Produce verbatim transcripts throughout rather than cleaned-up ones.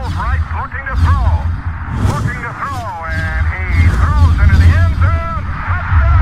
Ball right, looking to throw. Looking to throw, and he throws into the end zone. Touchdown!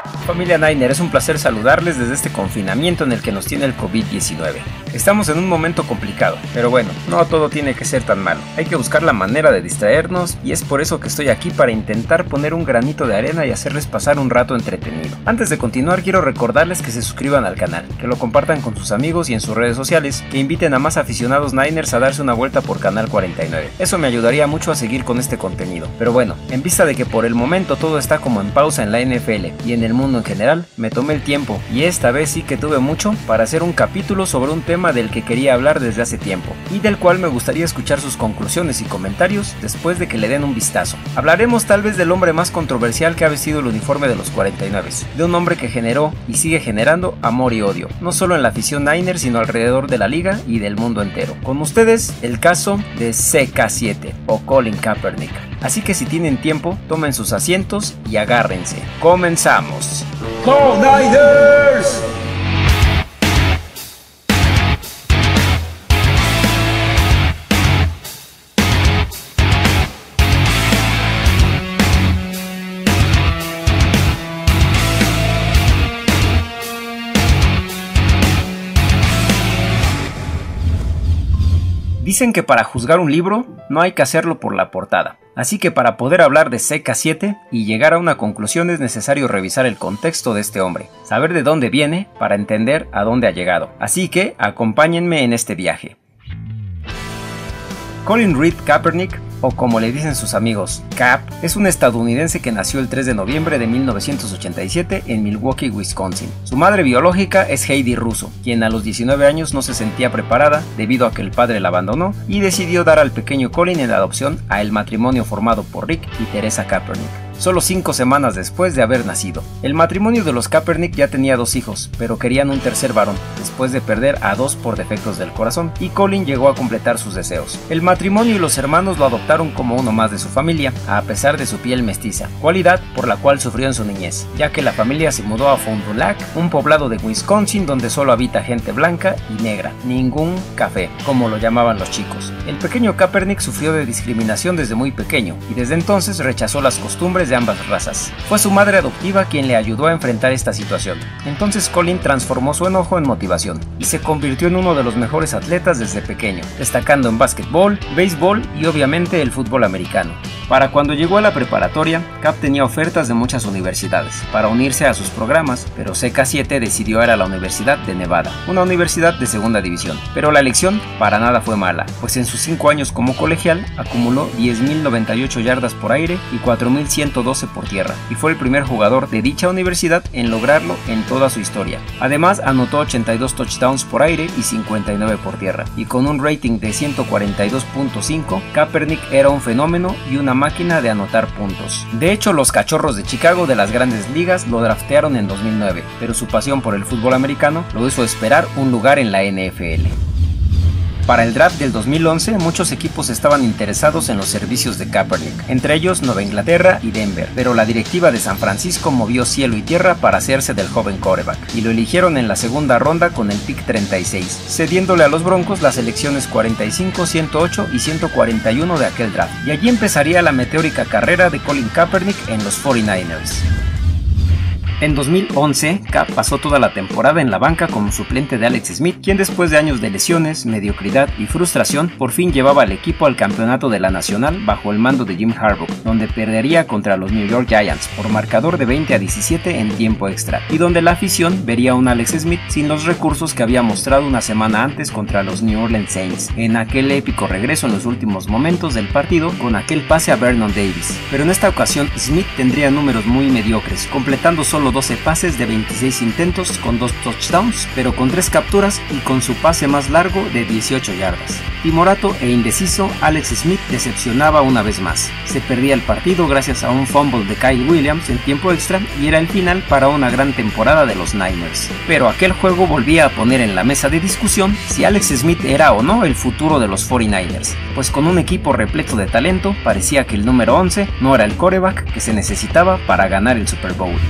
Touchdown! Touchdown! Familia Niner, es un placer saludarles desde este confinamiento en el que nos tiene el COVID diecinueve. Estamos en un momento complicado, pero bueno, no todo tiene que ser tan malo. Hay que buscar la manera de distraernos y es por eso que estoy aquí para intentar poner un granito de arena y hacerles pasar un rato entretenido. Antes de continuar, quiero recordarles que se suscriban al canal, que lo compartan con sus amigos y en sus redes sociales, que inviten a más aficionados Niners a darse una vuelta por Canal cuarenta y nueve. Eso me ayudaría mucho a seguir con este contenido. Pero bueno, en vista de que por el momento todo está como en pausa en la N F L y en el mundo en general, me tomé el tiempo, y esta vez sí que tuve mucho, para hacer un capítulo sobre un tema del que quería hablar desde hace tiempo y del cual me gustaría escuchar sus conclusiones y comentarios después de que le den un vistazo. Hablaremos tal vez del hombre más controversial que ha vestido el uniforme de los cuarenta y nueve, de un hombre que generó y sigue generando amor y odio, no solo en la afición Niner sino alrededor de la liga y del mundo entero. Con ustedes, el caso de C K siete o Colin Kaepernick. Así que si tienen tiempo, tomen sus asientos y agárrense. ¡Comenzamos! ¡Go Niners! Dicen que para juzgar un libro no hay que hacerlo por la portada, así que para poder hablar de C K siete y llegar a una conclusión es necesario revisar el contexto de este hombre, saber de dónde viene para entender a dónde ha llegado, así que acompáñenme en este viaje. Colin Reed Kaepernick, o como le dicen sus amigos, Cap, es un estadounidense que nació el tres de noviembre de mil novecientos ochenta y siete en Milwaukee, Wisconsin. Su madre biológica es Heidi Russo, quien a los diecinueve años no se sentía preparada debido a que el padre la abandonó y decidió dar al pequeño Colin en adopción a el matrimonio formado por Rick y Teresa Kaepernick. Solo cinco semanas después de haber nacido. El matrimonio de los Kaepernick ya tenía dos hijos, pero querían un tercer varón, después de perder a dos por defectos del corazón, y Colin llegó a completar sus deseos. El matrimonio y los hermanos lo adoptaron como uno más de su familia, a pesar de su piel mestiza, cualidad por la cual sufrió en su niñez, ya que la familia se mudó a Fond du Lac, un poblado de Wisconsin donde solo habita gente blanca y negra, ningún café, como lo llamaban los chicos. El pequeño Kaepernick sufrió de discriminación desde muy pequeño, y desde entonces rechazó las costumbres de ambas razas. Fue su madre adoptiva quien le ayudó a enfrentar esta situación. Entonces Colin transformó su enojo en motivación y se convirtió en uno de los mejores atletas desde pequeño, destacando en básquetbol, béisbol y obviamente el fútbol americano. Para cuando llegó a la preparatoria, Cap tenía ofertas de muchas universidades para unirse a sus programas, pero C K siete decidió ir a la Universidad de Nevada, una universidad de segunda división. Pero la elección para nada fue mala, pues en sus cinco años como colegial acumuló diez mil noventa y ocho yardas por aire y cuatro mil ciento doce por tierra, y fue el primer jugador de dicha universidad en lograrlo en toda su historia. Además, anotó ochenta y dos touchdowns por aire y cincuenta y nueve por tierra, y con un rating de ciento cuarenta y dos punto cinco, Kaepernick era un fenómeno y una máquina de anotar puntos. De hecho, los Cachorros de Chicago de las Grandes Ligas lo draftearon en dos mil nueve, pero su pasión por el fútbol americano lo hizo esperar un lugar en la N F L. Para el draft del dos mil once, muchos equipos estaban interesados en los servicios de Kaepernick, entre ellos Nueva Inglaterra y Denver, pero la directiva de San Francisco movió cielo y tierra para hacerse del joven quarterback, y lo eligieron en la segunda ronda con el pick treinta y seis, cediéndole a los Broncos las selecciones cuarenta y cinco, ciento ocho y ciento cuarenta y uno de aquel draft, y allí empezaría la meteórica carrera de Colin Kaepernick en los cuarenta y nueve ers. En dos mil once, Cap pasó toda la temporada en la banca como suplente de Alex Smith, quien después de años de lesiones, mediocridad y frustración, por fin llevaba al equipo al campeonato de la Nacional bajo el mando de Jim Harbaugh, donde perdería contra los New York Giants por marcador de veinte a diecisiete en tiempo extra, y donde la afición vería a un Alex Smith sin los recursos que había mostrado una semana antes contra los New Orleans Saints, en aquel épico regreso en los últimos momentos del partido con aquel pase a Vernon Davis. Pero en esta ocasión, Smith tendría números muy mediocres, completando solo doce pases de veintiséis intentos con dos touchdowns, pero con tres capturas y con su pase más largo de dieciocho yardas. Timorato e indeciso, Alex Smith decepcionaba una vez más. Se perdía el partido gracias a un fumble de Kyle Williams en tiempo extra y era el final para una gran temporada de los Niners. Pero aquel juego volvía a poner en la mesa de discusión si Alex Smith era o no el futuro de los cuarenta y nueve ers, pues con un equipo repleto de talento parecía que el número once no era el quarterback que se necesitaba para ganar el Super Bowl.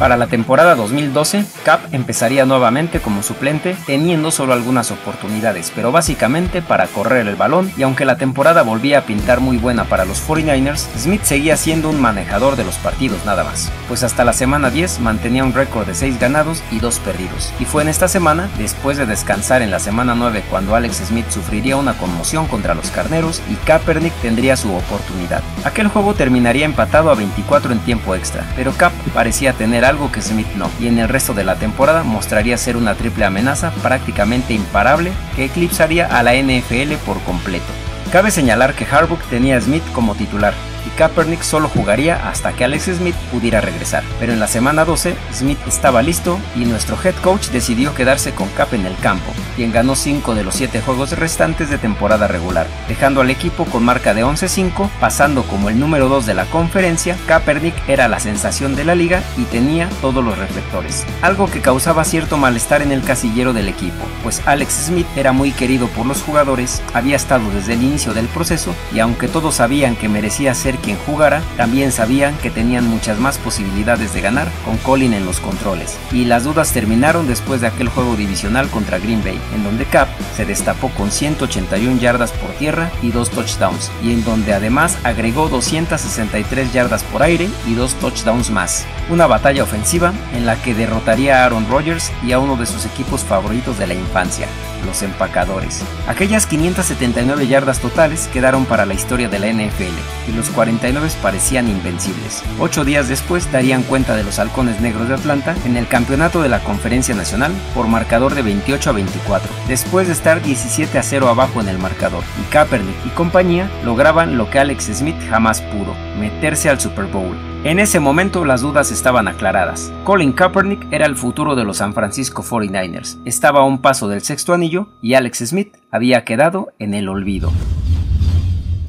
Para la temporada dos mil doce, Cap empezaría nuevamente como suplente, teniendo solo algunas oportunidades, pero básicamente para correr el balón, y aunque la temporada volvía a pintar muy buena para los cuarenta y nueve ers, Smith seguía siendo un manejador de los partidos nada más, pues hasta la semana diez mantenía un récord de seis ganados y dos perdidos, y fue en esta semana, después de descansar en la semana nueve cuando Alex Smith sufriría una conmoción contra los carneros y Kaepernick tendría su oportunidad. Aquel juego terminaría empatado a veinticuatro en tiempo extra, pero Cap parecía tener algo que Smith no, y en el resto de la temporada mostraría ser una triple amenaza prácticamente imparable que eclipsaría a la N F L por completo. Cabe señalar que Harbaugh tenía a Smith como titular, y Kaepernick solo jugaría hasta que Alex Smith pudiera regresar, pero en la semana doce Smith estaba listo y nuestro head coach decidió quedarse con Cap en el campo, quien ganó cinco de los siete juegos restantes de temporada regular, dejando al equipo con marca de once cinco, pasando como el número dos de la conferencia. Kaepernick era la sensación de la liga y tenía todos los reflectores, algo que causaba cierto malestar en el casillero del equipo, pues Alex Smith era muy querido por los jugadores, había estado desde el inicio del proceso y aunque todos sabían que merecía ser quien jugara, también sabían que tenían muchas más posibilidades de ganar con Colin en los controles, y las dudas terminaron después de aquel juego divisional contra Green Bay, en donde Cap se destapó con ciento ochenta y una yardas por tierra y dos touchdowns, y en donde además agregó doscientas sesenta y tres yardas por aire y dos touchdowns más, una batalla ofensiva en la que derrotaría a Aaron Rodgers y a uno de sus equipos favoritos de la infancia, los empacadores. Aquellas quinientas setenta y nueve yardas totales quedaron para la historia de la N F L, y los cuarenta y nueve parecían invencibles. Ocho días después darían cuenta de los halcones negros de Atlanta en el campeonato de la Conferencia Nacional por marcador de veintiocho a veinticuatro, después de estar diecisiete a cero abajo en el marcador, y Kaepernick y compañía lograban lo que Alex Smith jamás pudo, meterse al Super Bowl. En ese momento las dudas estaban aclaradas. Colin Kaepernick era el futuro de los San Francisco cuarenta y nueve ers, estaba a un paso del sexto anillo y Alex Smith había quedado en el olvido.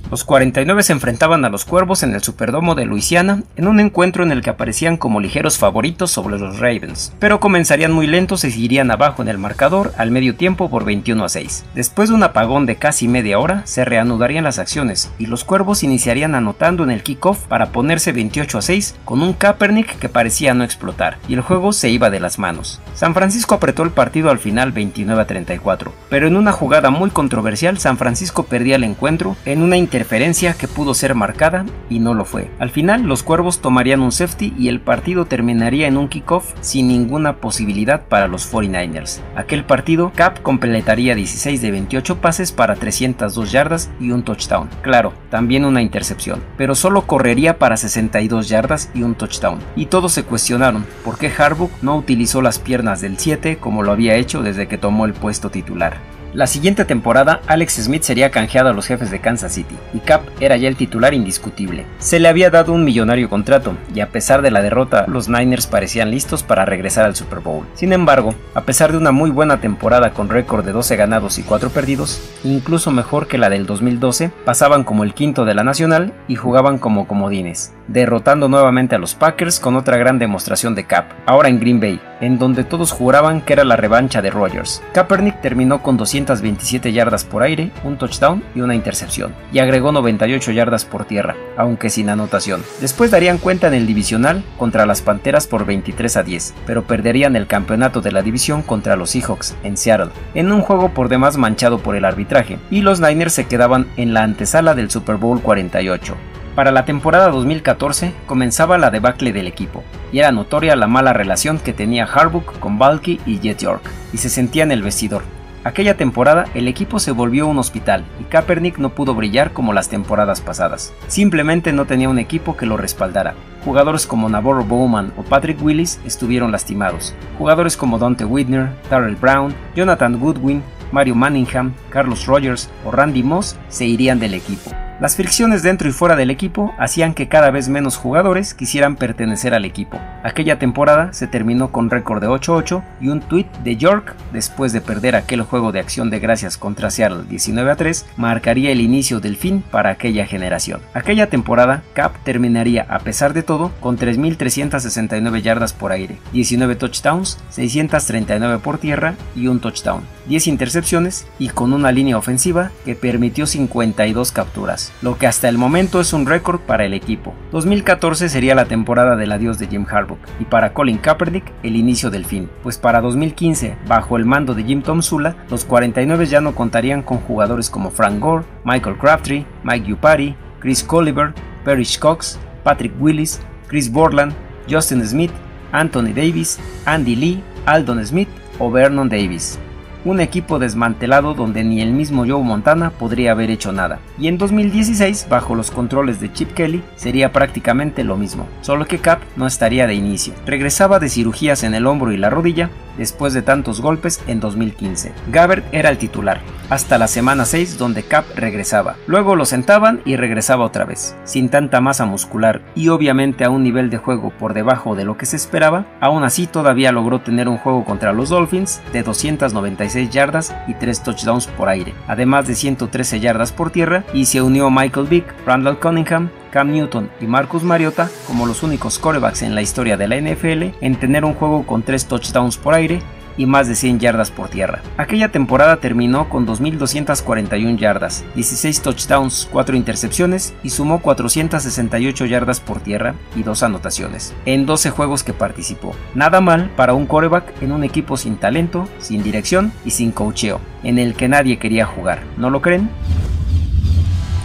Los cuarenta y nueve se enfrentaban a los Cuervos en el Superdomo de Luisiana en un encuentro en el que aparecían como ligeros favoritos sobre los Ravens, pero comenzarían muy lentos y se irían abajo en el marcador al medio tiempo por veintiuno a seis. Después de un apagón de casi media hora, se reanudarían las acciones y los Cuervos iniciarían anotando en el kickoff para ponerse veintiocho a seis con un Kaepernick que parecía no explotar, y el juego se iba de las manos. San Francisco apretó el partido al final veintinueve a treinta y cuatro, pero en una jugada muy controversial San Francisco perdía el encuentro en una intervención Interferencia que pudo ser marcada y no lo fue. Al final los Cuervos tomarían un safety y el partido terminaría en un kickoff sin ninguna posibilidad para los cuarenta y nueve ers. Aquel partido Cap completaría dieciséis de veintiocho pases para trescientas dos yardas y un touchdown, claro, también una intercepción, pero solo correría para sesenta y dos yardas y un touchdown, y todos se cuestionaron por qué Harbaugh no utilizó las piernas del siete como lo había hecho desde que tomó el puesto titular. La siguiente temporada, Alex Smith sería canjeado a los Jefes de Kansas City, y Cap era ya el titular indiscutible. Se le había dado un millonario contrato, y a pesar de la derrota, los Niners parecían listos para regresar al Super Bowl. Sin embargo, a pesar de una muy buena temporada con récord de doce ganados y cuatro perdidos, incluso mejor que la del dos mil doce, pasaban como el quinto de la Nacional y jugaban como comodines, derrotando nuevamente a los Packers con otra gran demostración de Cap, ahora en Green Bay, en donde todos juraban que era la revancha de Rodgers. Kaepernick terminó con doscientas veintisiete yardas por aire, un touchdown y una intercepción, y agregó noventa y ocho yardas por tierra, aunque sin anotación. Después darían cuenta en el divisional contra las Panteras por veintitrés a diez, pero perderían el campeonato de la división contra los Seahawks en Seattle, en un juego por demás manchado por el arbitraje, y los Niners se quedaban en la antesala del Super Bowl cuarenta y ocho. Para la temporada dos mil catorce comenzaba la debacle del equipo, y era notoria la mala relación que tenía Harbaugh con Balky y Jet York, y se sentía en el vestidor. Aquella temporada el equipo se volvió un hospital y Kaepernick no pudo brillar como las temporadas pasadas, simplemente no tenía un equipo que lo respaldara. Jugadores como Navarro Bowman o Patrick Willis estuvieron lastimados, jugadores como Dante Whitner, Darrell Brown, Jonathan Goodwin, Mario Manningham, Carlos Rogers o Randy Moss se irían del equipo. Las fricciones dentro y fuera del equipo hacían que cada vez menos jugadores quisieran pertenecer al equipo. Aquella temporada se terminó con récord de ocho ocho y un tuit de York, después de perder aquel juego de acción de gracias contra Seattle diecinueve a tres, marcaría el inicio del fin para aquella generación. Aquella temporada, Cap terminaría a pesar de todo con tres mil trescientas sesenta y nueve yardas por aire, diecinueve touchdowns, seiscientas treinta y nueve por tierra y un touchdown, diez intercepciones y con una línea ofensiva que permitió cincuenta y dos capturas. victorias, lo que hasta el momento es un récord para el equipo. dos mil catorce sería la temporada del adiós de Jim Harbaugh y para Colin Kaepernick el inicio del fin, pues para dos mil quince, bajo el mando de Jim Tomsula, los cuarenta y nueve ya no contarían con jugadores como Frank Gore, Michael Crabtree, Mike Iupati, Chris Colliver, Parrish Cox, Patrick Willis, Chris Borland, Justin Smith, Anthony Davis, Andy Lee, Aldon Smith o Vernon Davis. Un equipo desmantelado donde ni el mismo Joe Montana podría haber hecho nada. Y en dos mil dieciséis, bajo los controles de Chip Kelly, sería prácticamente lo mismo, solo que Cap no estaría de inicio. Regresaba de cirugías en el hombro y la rodilla después de tantos golpes en dos mil quince. Gabbert era el titular, hasta la semana seis donde Cap regresaba. Luego lo sentaban y regresaba otra vez. Sin tanta masa muscular y obviamente a un nivel de juego por debajo de lo que se esperaba, aún así todavía logró tener un juego contra los Dolphins de doscientas noventa y seis yardas y tres touchdowns por aire, además de ciento trece yardas por tierra, y se unió Michael Vick, Randall Cunningham, Cam Newton y Marcus Mariota como los únicos quarterbacks en la historia de la N F L en tener un juego con tres touchdowns por aire y más de cien yardas por tierra. Aquella temporada terminó con dos mil doscientas cuarenta y una yardas, dieciséis touchdowns, cuatro intercepciones y sumó cuatrocientas sesenta y ocho yardas por tierra y dos anotaciones, en doce juegos que participó. Nada mal para un quarterback en un equipo sin talento, sin dirección y sin coacheo, en el que nadie quería jugar, ¿no lo creen?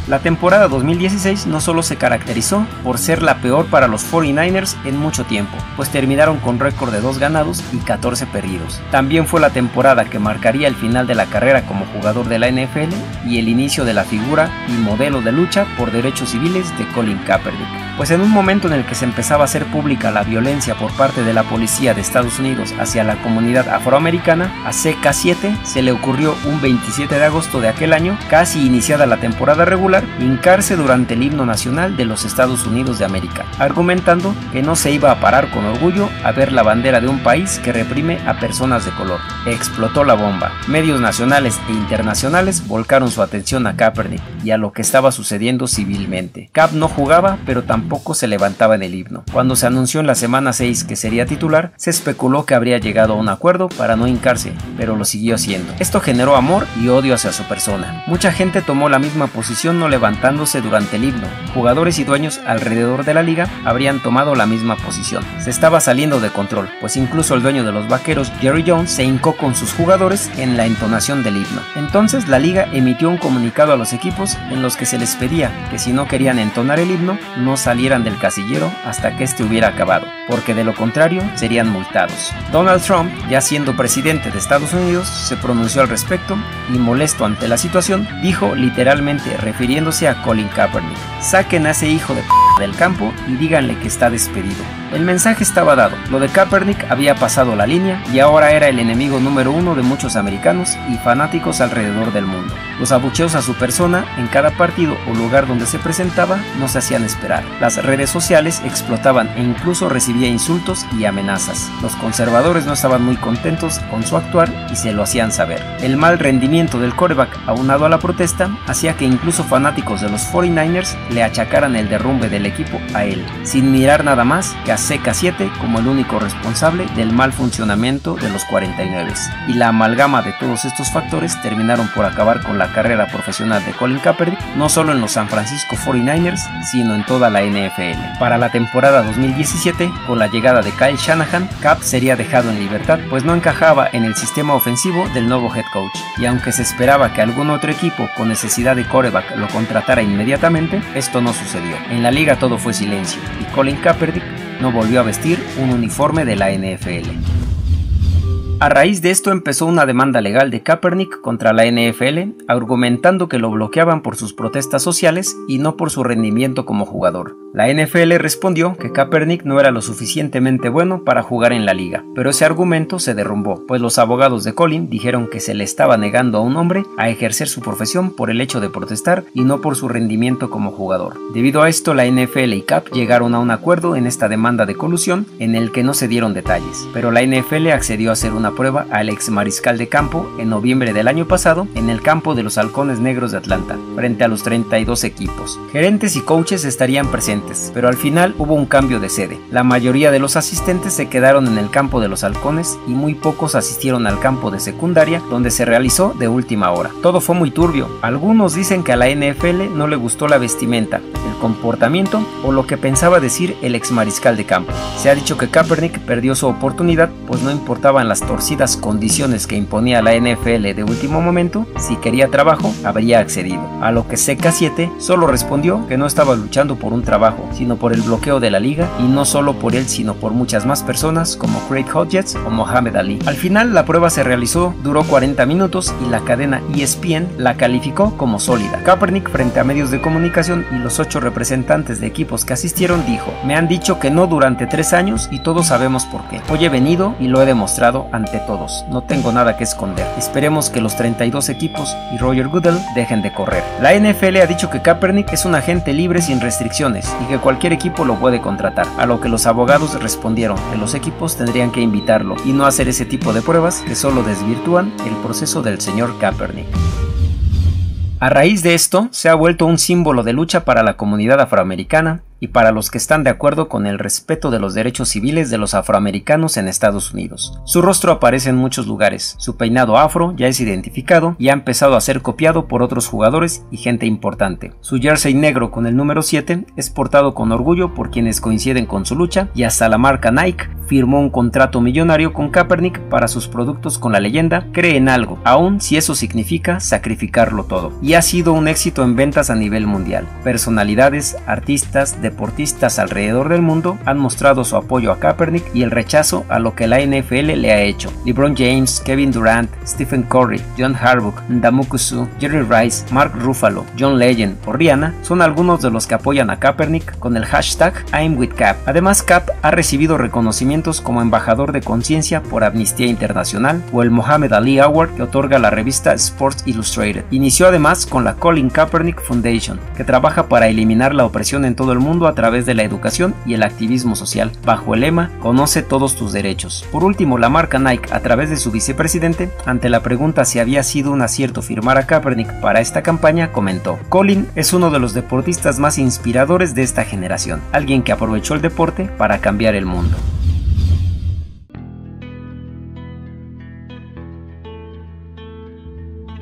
La temporada dos mil dieciséis no solo se caracterizó por ser la peor para los cuarenta y nueve ers en mucho tiempo, pues terminaron con récord de dos ganados y catorce perdidos. También fue la temporada que marcaría el final de la carrera como jugador de la N F L y el inicio de la figura y modelo de lucha por derechos civiles de Colin Kaepernick. Pues en un momento en el que se empezaba a hacer pública la violencia por parte de la policía de Estados Unidos hacia la comunidad afroamericana, a C K siete se le ocurrió un veintisiete de agosto de aquel año, casi iniciada la temporada regular, hincarse durante el himno nacional de los Estados Unidos de América, argumentando que no se iba a parar con orgullo a ver la bandera de un país que reprime a personas de color. Explotó la bomba. Medios nacionales e internacionales volcaron su atención a Kaepernick y a lo que estaba sucediendo civilmente. Cap no jugaba, pero tampoco se levantaba en el himno. Cuando se anunció en la semana seis que sería titular, se especuló que habría llegado a un acuerdo para no hincarse, pero lo siguió haciendo. Esto generó amor y odio hacia su persona. Mucha gente tomó la misma posición, no levantándose durante el himno. Jugadores y dueños alrededor de la liga habrían tomado la misma posición. Se estaba saliendo de control, pues incluso el dueño de los Vaqueros, Jerry Jones, se hincó con sus jugadores en la entonación del himno. Entonces la liga emitió un comunicado a los equipos en los que se les pedía que si no querían entonar el himno, no salieran del casillero hasta que este hubiera acabado, porque de lo contrario serían multados. Donald Trump, ya siendo presidente de Estados Unidos, se pronunció al respecto y, molesto ante la situación, dijo literalmente, refiriendo a Colin Kaepernick: "Saquen a ese hijo de p del campo y díganle que está despedido". El mensaje estaba dado, lo de Kaepernick había pasado la línea y ahora era el enemigo número uno de muchos americanos y fanáticos alrededor del mundo. Los abucheos a su persona en cada partido o lugar donde se presentaba no se hacían esperar. Las redes sociales explotaban e incluso recibía insultos y amenazas. Los conservadores no estaban muy contentos con su actuar y se lo hacían saber. El mal rendimiento del quarterback aunado a la protesta hacía que incluso fanáticos fanáticos de los cuarenta y nueve ers le achacaran el derrumbe del equipo a él, sin mirar nada más que a C K siete como el único responsable del mal funcionamiento de los cuarenta y nueve ers. Y la amalgama de todos estos factores terminaron por acabar con la carrera profesional de Colin Kaepernick, no solo en los San Francisco cuarenta y nueve ers, sino en toda la N F L. Para la temporada dos mil diecisiete, con la llegada de Kyle Shanahan, Cap sería dejado en libertad, pues no encajaba en el sistema ofensivo del nuevo head coach. Y aunque se esperaba que algún otro equipo con necesidad de quarterback lo contratara inmediatamente, esto no sucedió. En la liga todo fue silencio y Colin Kaepernick no volvió a vestir un uniforme de la N F L. A raíz de esto empezó una demanda legal de Kaepernick contra la N F L, argumentando que lo bloqueaban por sus protestas sociales y no por su rendimiento como jugador. La N F L respondió que Kaepernick no era lo suficientemente bueno para jugar en la liga, pero ese argumento se derrumbó, pues los abogados de Colin dijeron que se le estaba negando a un hombre a ejercer su profesión por el hecho de protestar y no por su rendimiento como jugador. Debido a esto, la N F L y Cap llegaron a un acuerdo en esta demanda de colusión en el que no se dieron detalles, pero la N F L accedió a hacer una a prueba al ex mariscal de campo en noviembre del año pasado en el campo de los Halcones Negros de Atlanta, frente a los treinta y dos equipos. Gerentes y coaches estarían presentes, pero al final hubo un cambio de sede. La mayoría de los asistentes se quedaron en el campo de los Halcones y muy pocos asistieron al campo de secundaria, donde se realizó de última hora. Todo fue muy turbio. Algunos dicen que a la N F L no le gustó la vestimenta, el comportamiento o lo que pensaba decir el ex mariscal de campo. Se ha dicho que Kaepernick perdió su oportunidad, pues no importaban las torcidas condiciones que imponía la N F L de último momento, si quería trabajo habría accedido. A lo que C K siete solo respondió que no estaba luchando por un trabajo, sino por el bloqueo de la liga, y no solo por él sino por muchas más personas como Craig Hodges o Muhammad Ali. Al final la prueba se realizó, duró cuarenta minutos y la cadena E S P N la calificó como sólida. Kaepernick, frente a medios de comunicación y los ocho representantes de equipos que asistieron, dijo: "Me han dicho que no durante tres años y todos sabemos por qué. Hoy he venido y lo he demostrado ante todos. No tengo nada que esconder. Esperemos que los treinta y dos equipos y Roger Goodell dejen de correr". La N F L ha dicho que Kaepernick es un agente libre sin restricciones y que cualquier equipo lo puede contratar, a lo que los abogados respondieron que los equipos tendrían que invitarlo y no hacer ese tipo de pruebas que solo desvirtúan el proceso del señor Kaepernick. A raíz de esto, se ha vuelto un símbolo de lucha para la comunidad afroamericana y para los que están de acuerdo con el respeto de los derechos civiles de los afroamericanos en Estados Unidos. Su rostro aparece en muchos lugares, su peinado afro ya es identificado y ha empezado a ser copiado por otros jugadores y gente importante. Su jersey negro con el número siete es portado con orgullo por quienes coinciden con su lucha, y hasta la marca Nike firmó un contrato millonario con Kaepernick para sus productos con la leyenda: "Cree en algo, aun si eso significa sacrificarlo todo". Y ha sido un éxito en ventas a nivel mundial. Personalidades, artistas, deportistas alrededor del mundo han mostrado su apoyo a Kaepernick y el rechazo a lo que la N F L le ha hecho. LeBron James, Kevin Durant, Stephen Curry, John Harbaugh, Ndamukong Suh, Jerry Rice, Mark Ruffalo, John Legend o Rihanna son algunos de los que apoyan a Kaepernick con el hashtag I'm with Cap. Además, Cap ha recibido reconocimientos como embajador de conciencia por Amnistía Internacional o el Muhammad Ali Award que otorga la revista Sports Illustrated. Inició además con la Colin Kaepernick Foundation, que trabaja para eliminar la opresión en todo el mundo a través de la educación y el activismo social, bajo el lema "Conoce todos tus derechos". Por último, la marca Nike, a través de su vicepresidente, ante la pregunta si había sido un acierto firmar a Kaepernick para esta campaña, comentó: "Colin es uno de los deportistas más inspiradores de esta generación, alguien que aprovechó el deporte para cambiar el mundo".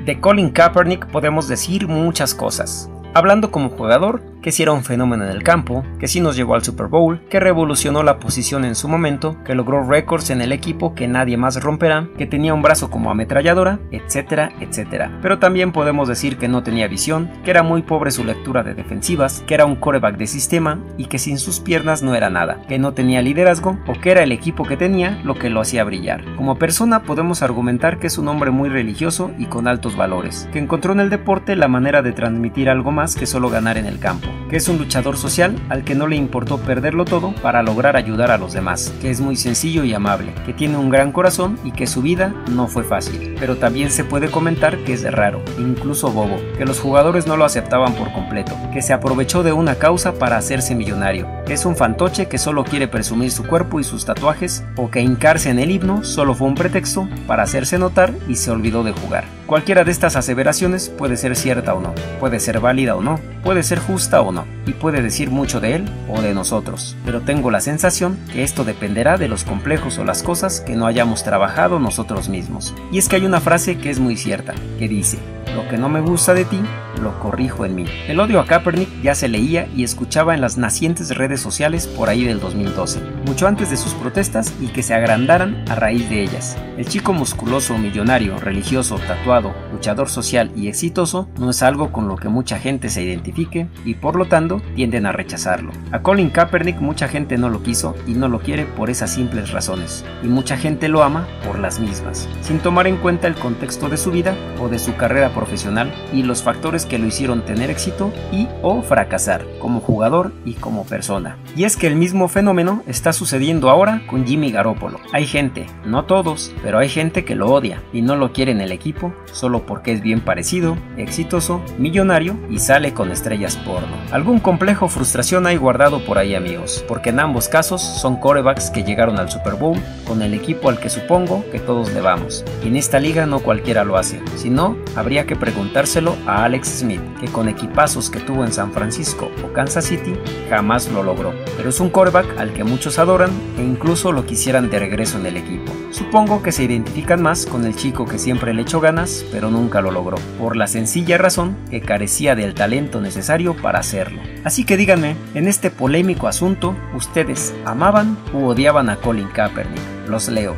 De Colin Kaepernick podemos decir muchas cosas. Hablando como jugador, que si era un fenómeno en el campo, que si nos llevó al Super Bowl, que revolucionó la posición en su momento, que logró récords en el equipo que nadie más romperá, que tenía un brazo como ametralladora, etcétera, etcétera. Pero también podemos decir que no tenía visión, que era muy pobre su lectura de defensivas, que era un quarterback de sistema y que sin sus piernas no era nada, que no tenía liderazgo o que era el equipo que tenía lo que lo hacía brillar. Como persona podemos argumentar que es un hombre muy religioso y con altos valores, que encontró en el deporte la manera de transmitir algo más que solo ganar en el campo, que es un luchador social al que no le importó perderlo todo para lograr ayudar a los demás, que es muy sencillo y amable, que tiene un gran corazón y que su vida no fue fácil, pero también se puede comentar que es raro, incluso bobo, que los jugadores no lo aceptaban por completo, que se aprovechó de una causa para hacerse millonario, que es un fantoche que solo quiere presumir su cuerpo y sus tatuajes, o que hincarse en el himno solo fue un pretexto para hacerse notar y se olvidó de jugar. Cualquiera de estas aseveraciones puede ser cierta o no, puede ser válida o no, puede ser justa o no, y puede decir mucho de él o de nosotros, pero tengo la sensación que esto dependerá de los complejos o las cosas que no hayamos trabajado nosotros mismos. Y es que hay una frase que es muy cierta, que dice: "Lo que no me gusta de ti, lo corrijo en mí". El odio a Kaepernick ya se leía y escuchaba en las nacientes redes sociales por ahí del dos mil doce, mucho antes de sus protestas y que se agrandaran a raíz de ellas. El chico musculoso, millonario, religioso, tatuado, luchador social y exitoso no es algo con lo que mucha gente se identifique y por lo tanto tienden a rechazarlo. A Colin Kaepernick mucha gente no lo quiso y no lo quiere por esas simples razones, y mucha gente lo ama por las mismas, sin tomar en cuenta el contexto de su vida o de su carrera profesional y los factores cosas que lo hicieron tener éxito y o fracasar, como jugador y como persona. Y es que el mismo fenómeno está sucediendo ahora con Jimmy Garoppolo. Hay gente, no todos, pero hay gente que lo odia y no lo quiere en el equipo solo porque es bien parecido, exitoso, millonario y sale con estrellas porno. Algún complejo frustración hay guardado por ahí, amigos, porque en ambos casos son quarterbacks que llegaron al Super Bowl con el equipo al que supongo que todos le vamos. Y en esta liga no cualquiera lo hace, si no, habría que preguntárselo a Alex Smith, que con equipazos que tuvo en San Francisco o Kansas City jamás lo logró. Pero es un quarterback al que muchos adoran e incluso lo quisieran de regreso en el equipo. Supongo que se identifican más con el chico que siempre le echó ganas, pero nunca lo logró, por la sencilla razón que carecía del talento necesario para hacerlo. Así que díganme, en este polémico asunto, ¿ustedes amaban u odiaban a Colin Kaepernick? Los leo.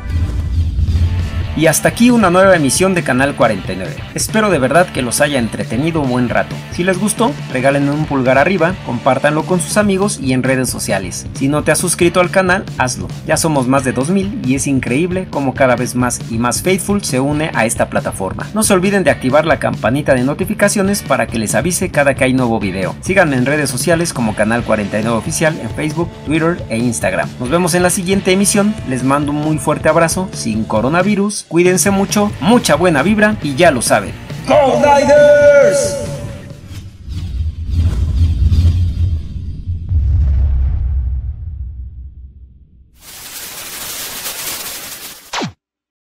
Y hasta aquí una nueva emisión de Canal cuarenta y nueve. Espero de verdad que los haya entretenido un buen rato. Si les gustó, regálenme un pulgar arriba, compártanlo con sus amigos y en redes sociales. Si no te has suscrito al canal, hazlo. Ya somos más de dos mil y es increíble cómo cada vez más y más faithful se une a esta plataforma. No se olviden de activar la campanita de notificaciones para que les avise cada que hay nuevo video. Síganme en redes sociales como Canal cuarenta y nueve Oficial en Facebook, Twitter e Instagram. Nos vemos en la siguiente emisión. Les mando un muy fuerte abrazo, sin coronavirus. Cuídense mucho, mucha buena vibra y ya lo saben. ¡Go Niners!